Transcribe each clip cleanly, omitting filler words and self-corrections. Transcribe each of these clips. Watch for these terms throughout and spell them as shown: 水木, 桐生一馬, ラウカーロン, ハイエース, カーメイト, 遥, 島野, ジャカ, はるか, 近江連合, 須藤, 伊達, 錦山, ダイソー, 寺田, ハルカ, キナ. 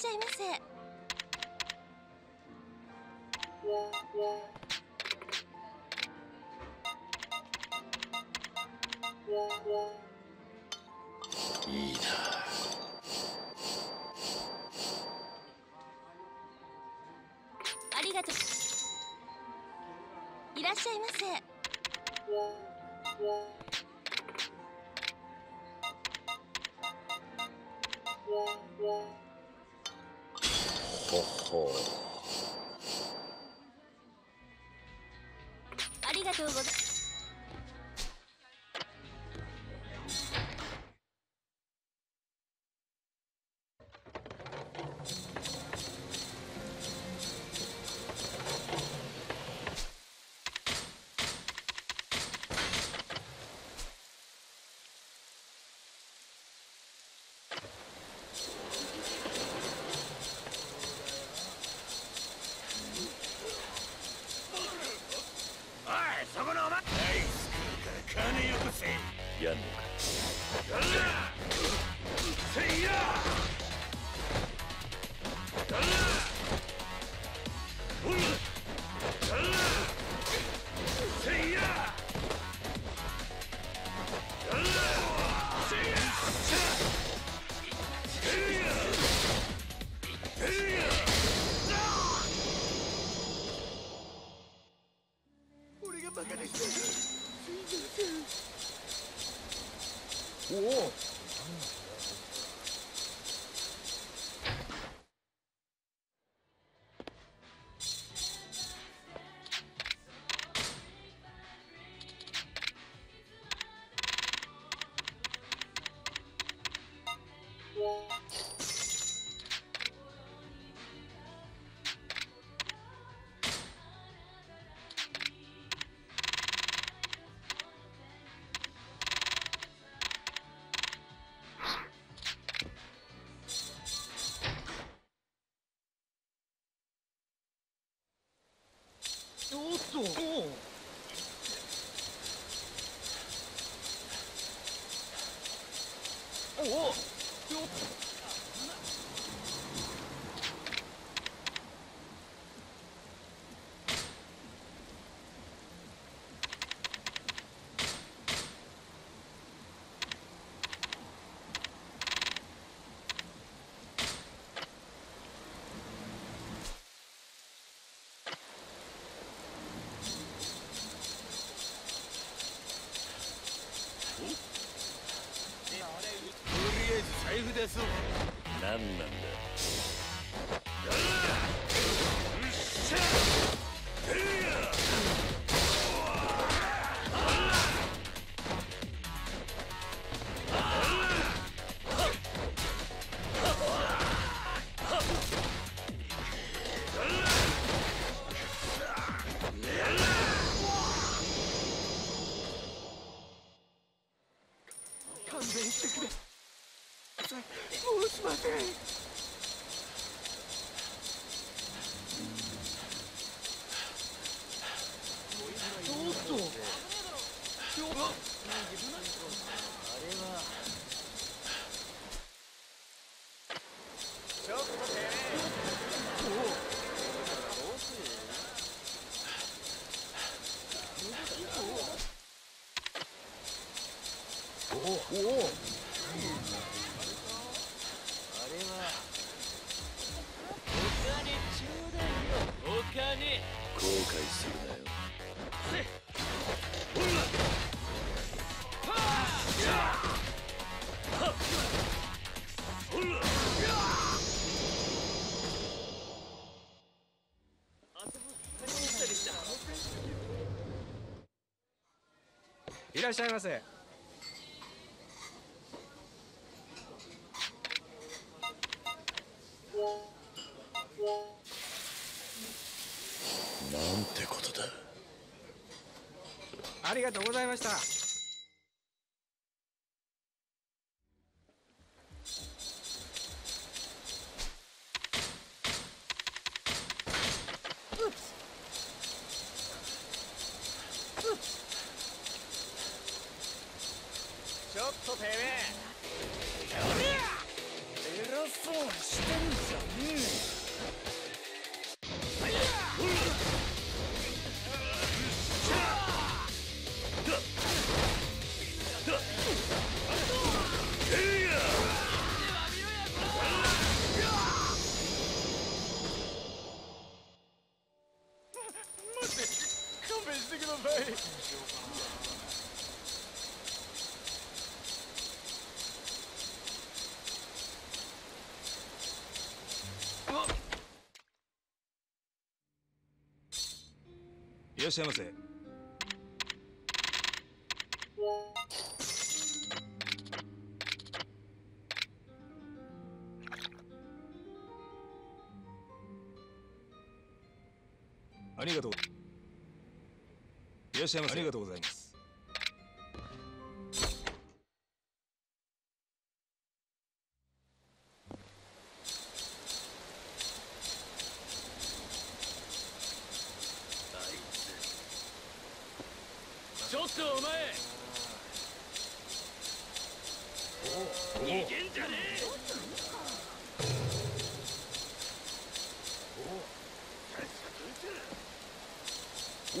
っしゃいませ。いいな。ありがとう。いらっしゃいませ。ありがとうございます。何なんだ。勘弁してくれ。もうしません。おっと。おお。後悔するなよ。いらっしゃいませ。なんてことだ。ありがとうございました。ちょっとてめえ。偉そうにしてんじゃねえよ。 いらっしゃいませ。ありがとう。いらっしゃいませ。ありがとうございます。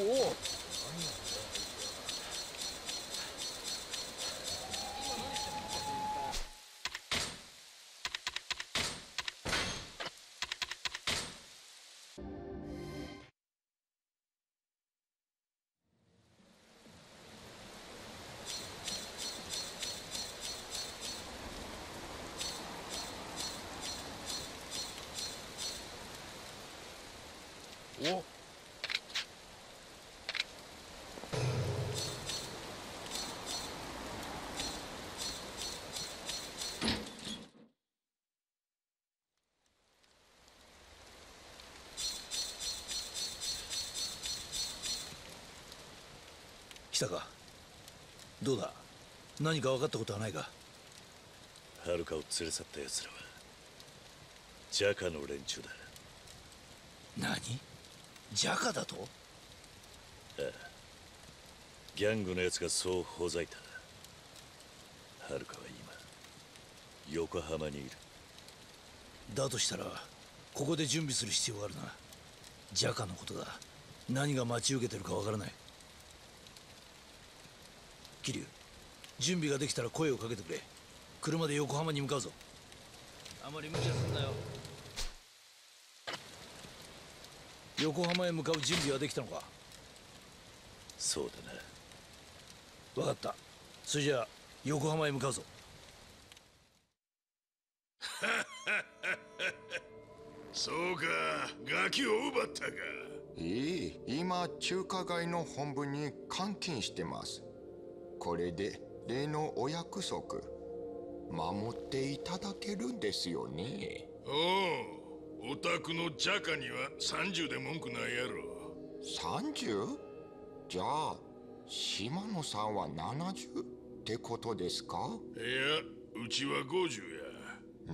お。 来たか。どうだ、何か分かったことはないか。はるかを連れ去ったやつらはジャカの連中だ。何、ジャカだと？ああ、ギャングのやつがそうほざいた。はるかは今横浜にいる。だとしたらここで準備する必要があるな。ジャカのことだ。何が待ち受けてるか分からない。 桐生、準備ができたら声をかけてくれ。車で横浜に向かうぞ。あまり無茶すんなよ。横浜へ向かう準備はできたのか？そうだな。分かった。それじゃあ横浜へ向かうぞ。そうか、ガキを奪ったか。いい、今中華街の本部に監禁してます。 これで例のお約束守っていただけるんですよね。おお、お宅のジャカには30で文句ないやろ。 30？ じゃあ島野さんは70ってことですか？いや、うちは50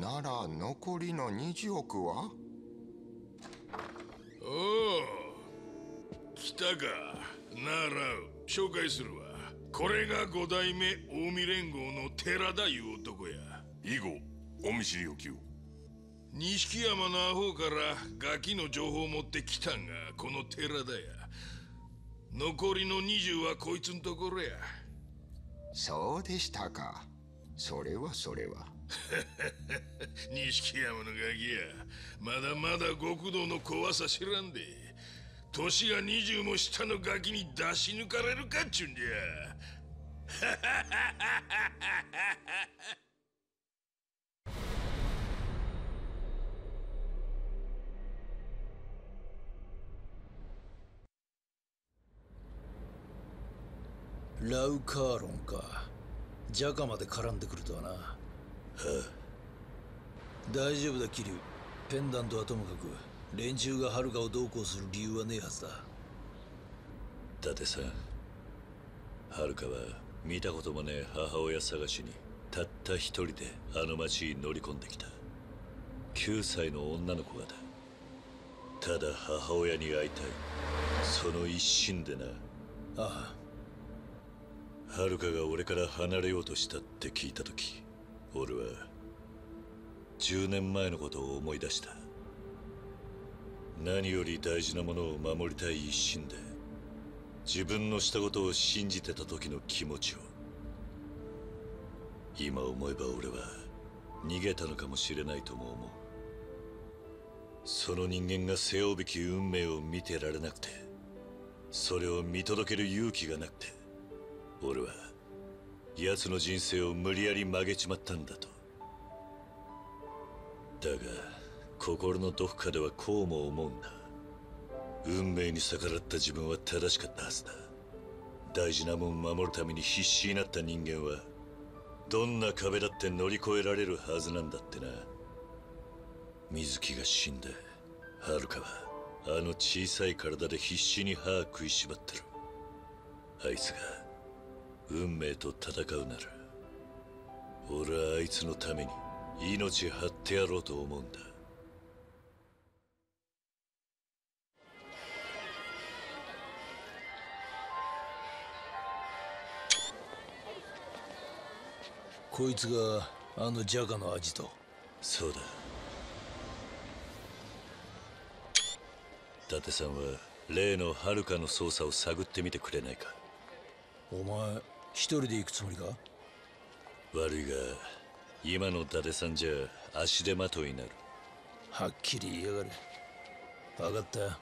や。なら残りの20億は？おお、来たか。なら紹介するわ。 これが5代目近江連合の寺田いう男や。以後お見知りおきを。錦山のアホからガキの情報を持ってきたんがこの寺田や。残りの20はこいつんところや。そうでしたか。それはそれは。錦山のガキや、まだまだ極道の怖さ知らんで。年が20も下のガキに出し抜かれるかっちゅうんじゃ。 ラウカーロンか。ジャカまで絡んでくるとはな。はあ、大丈夫だ桐生。ペンダントはともかく連中がハルカをどうこうする理由はねえはずだ。伊達さん、ハルカは 見たこともねえ母親探しにたった一人であの町に乗り込んできた9歳の女の子がだ。ただ母親に会いたい、その一心でな。ああ、はるかが俺から離れようとしたって聞いた時、俺は10年前のことを思い出した。何より大事なものを守りたい一心で、自分のしたことを信じてた時の気持ちを。今思えば俺は逃げたのかもしれないとも思う。その人間が背負うべき運命を見てられなくて、それを見届ける勇気がなくて、俺は奴の人生を無理やり曲げちまったんだと。だが心のどこかではこうも思うんだ。運命に逆らった自分は正しかったはずだ。大事なもん守るために必死になった人間は、どんな壁だって乗り越えられるはずなんだってな。水木が死んで、遥はあの小さい体で必死に歯食いしばってる。あいつが運命と戦うなら、俺はあいつのために命張ってやろうと思うんだ。こいつがあのジャガのアジト。そうだ。伊達さんは例の遥の捜査を探ってみてくれないか。お前一人で行くつもりか？悪いが今の伊達さんじゃ足手まといになる。はっきり言いやがる。分かった。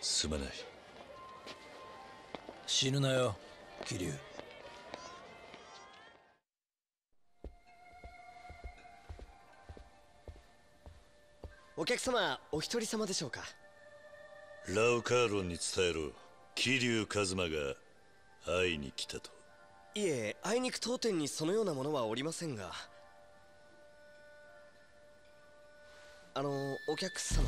すまない。死ぬなよ桐生。お客様、お一人様でしょうか。ラウカーロンに伝えろ。桐生一馬が会いに来たと。いえ、あいにく当店にそのようなものはおりませんが。お客様。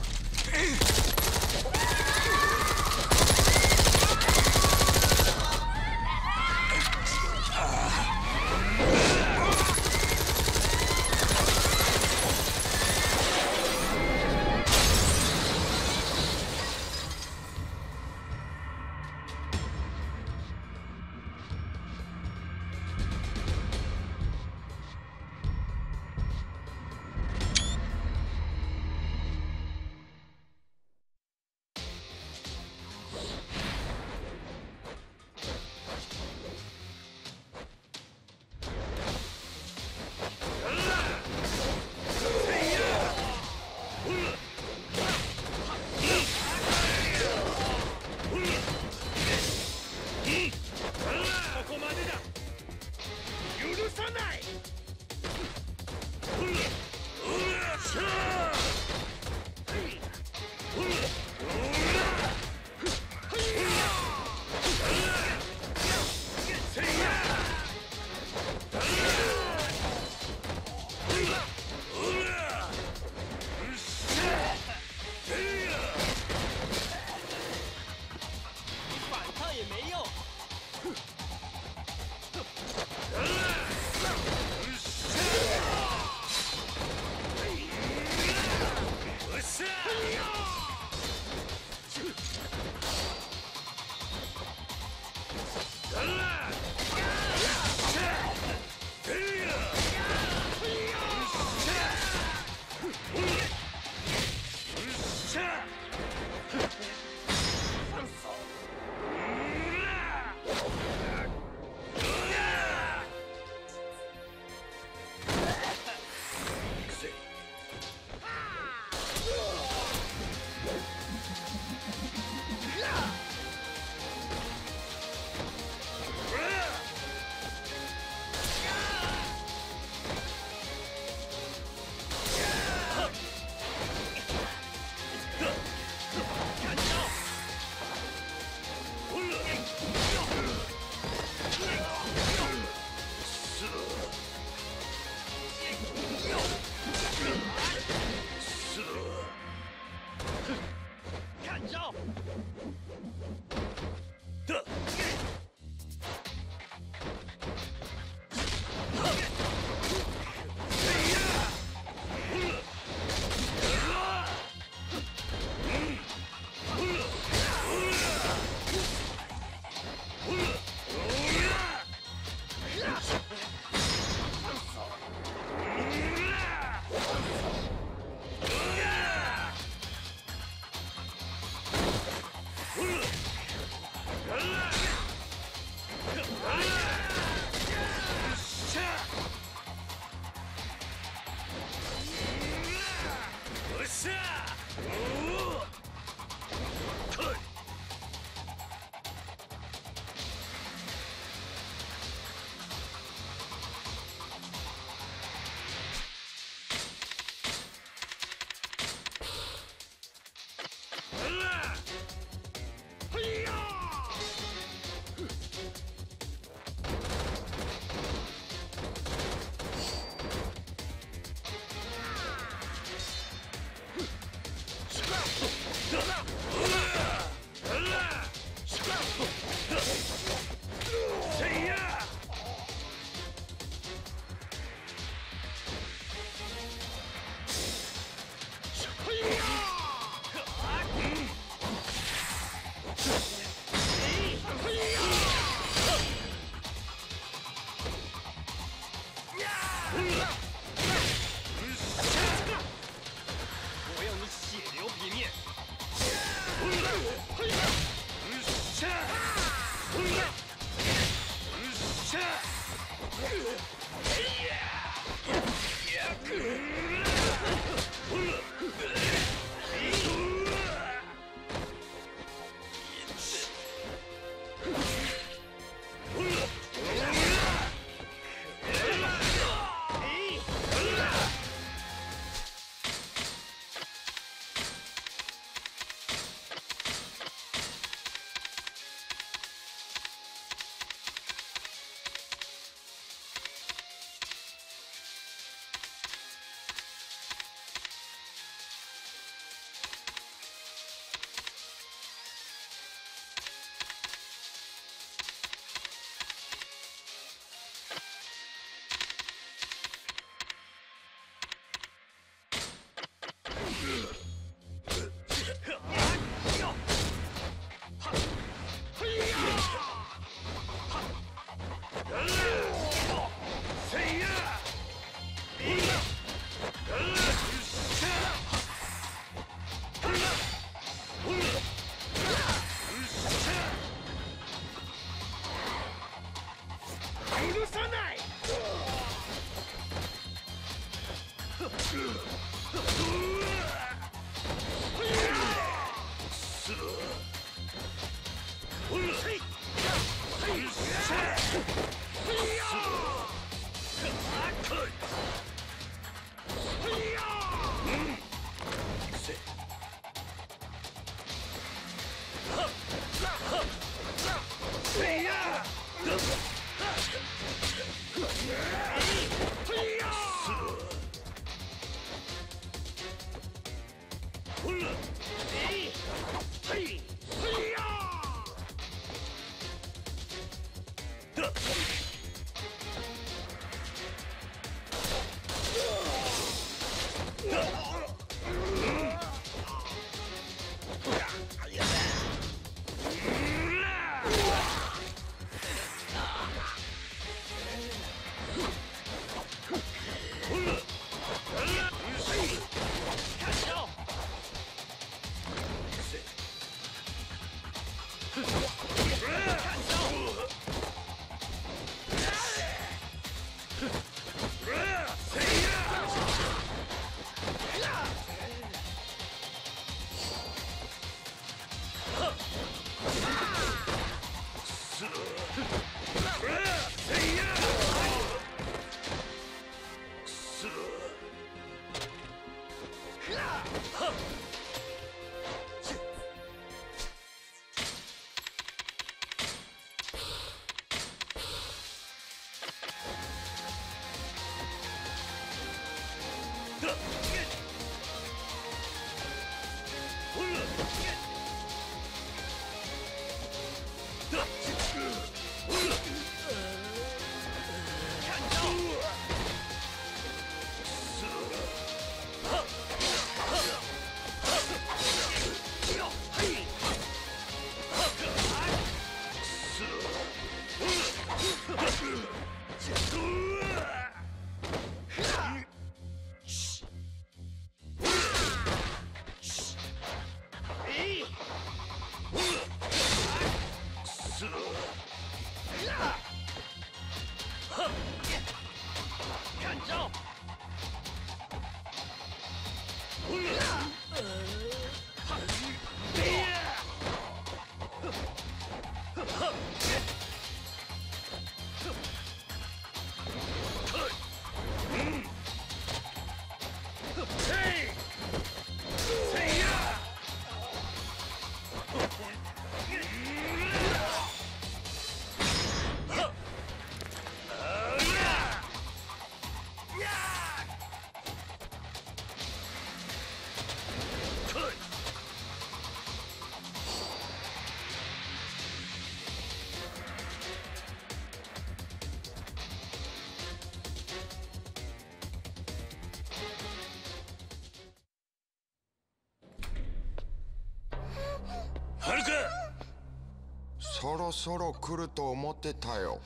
そろそろ来ると思ってたよ、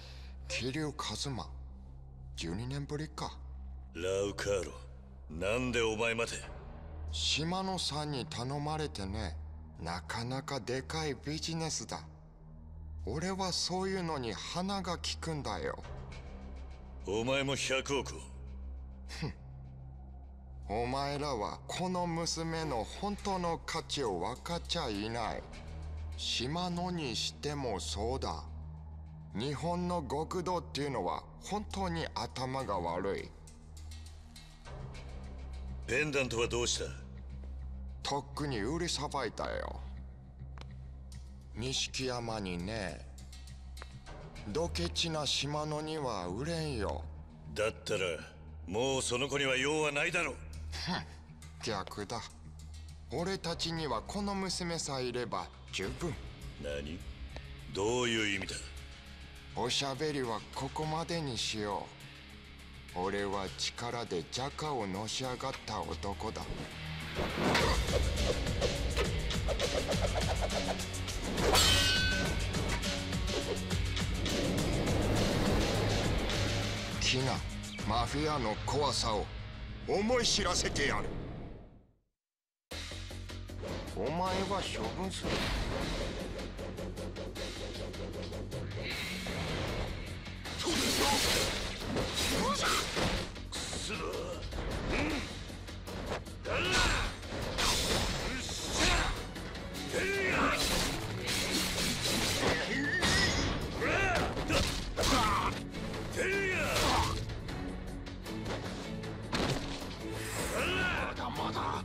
桐生一馬。12年ぶりか。ラウカーロ、なんでお前まで。島野さんに頼まれてね、なかなかでかいビジネスだ。俺はそういうのに鼻が利くんだよ。お前も100億を。お前らはこの娘の本当の価値を分かっちゃいない。島野にしてもそうだ。日本の極道っていうのは本当に頭が悪い。ペンダントはどうした？とっくに売りさばいたよ。錦山にね。ドケチな島野には売れんよ。だったらもうその子には用はないだろう。逆だ。俺たちにはこの娘さえいれば十分。何？どういう意味だ？おしゃべりはここまでにしよう。俺は力でジャカをのし上がった男だ。キナ、マフィアの怖さを思い知らせてやる。お前は処分する。まだまだ。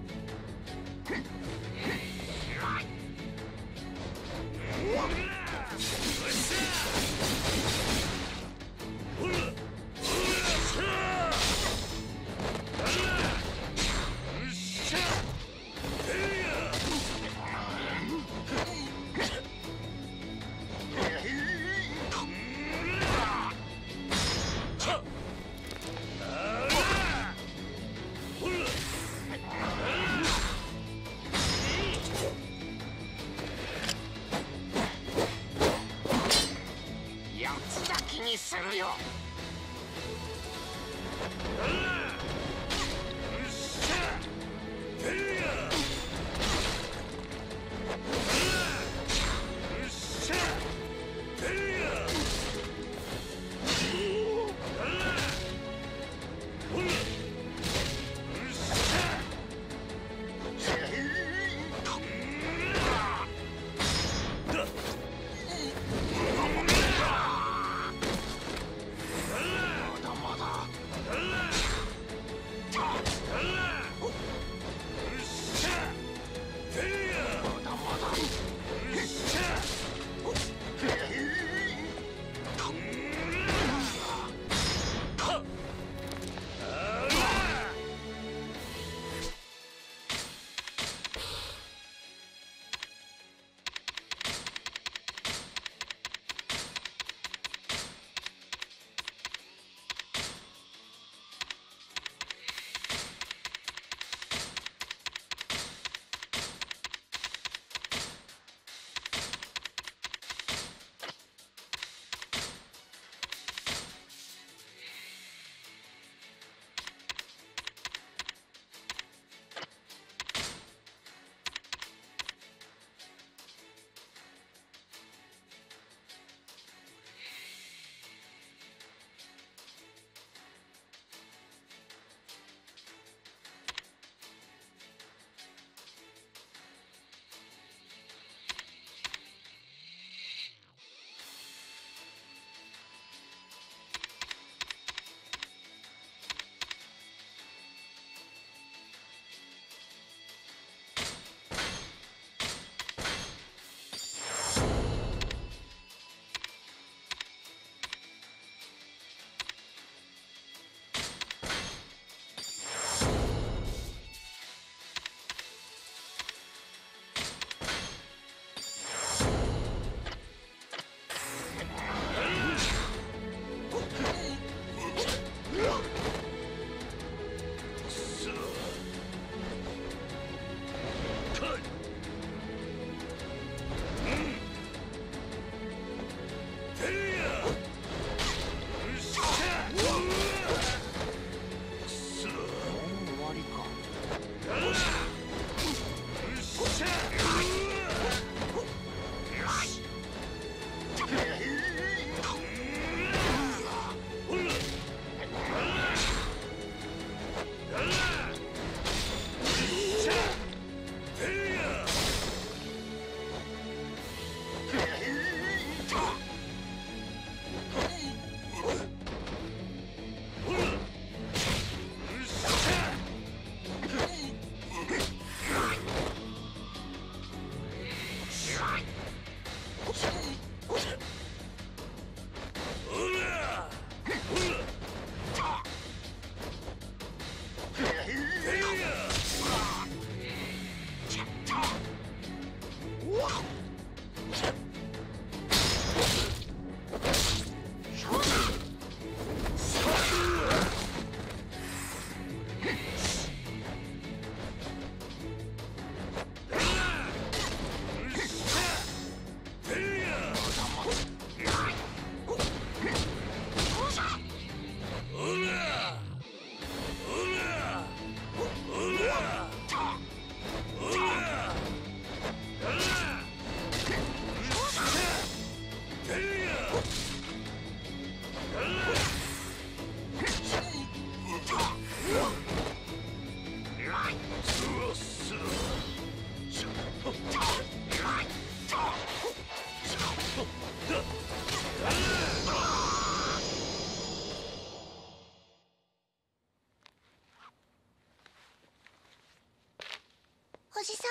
じさん、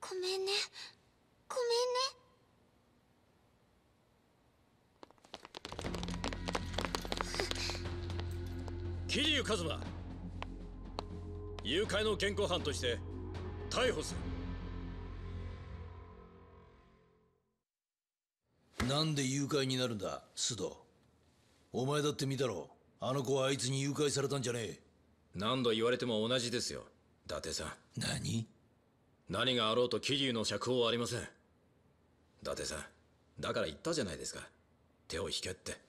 ごめんね、ごめんね。桐生一馬、誘拐の現行犯として逮捕する。なんで誘拐になるんだ、須藤。お前だって見たろ、あの子はあいつに誘拐されたんじゃねえ。何度言われても同じですよ、伊達さん。何があろうと桐生の釈放はありません、伊達さん。だから言ったじゃないですか、手を引けって。